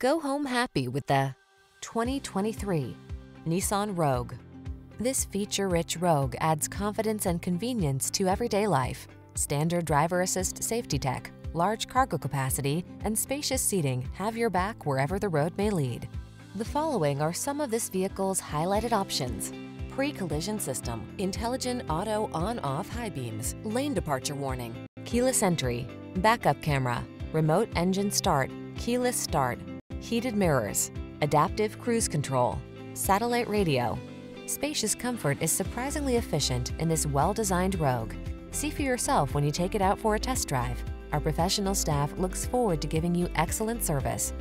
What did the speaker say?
Go home happy with the 2023 Nissan Rogue. This feature-rich Rogue adds confidence and convenience to everyday life. Standard driver assist safety tech, large cargo capacity, and spacious seating have your back wherever the road may lead. The following are some of this vehicle's highlighted options: pre-collision system, intelligent auto on-off high beams, lane departure warning, keyless entry, backup camera, remote engine start, keyless start, heated mirrors, adaptive cruise control, satellite radio. Spacious comfort is surprisingly efficient in this well-designed Rogue. See for yourself when you take it out for a test drive. Our professional staff looks forward to giving you excellent service.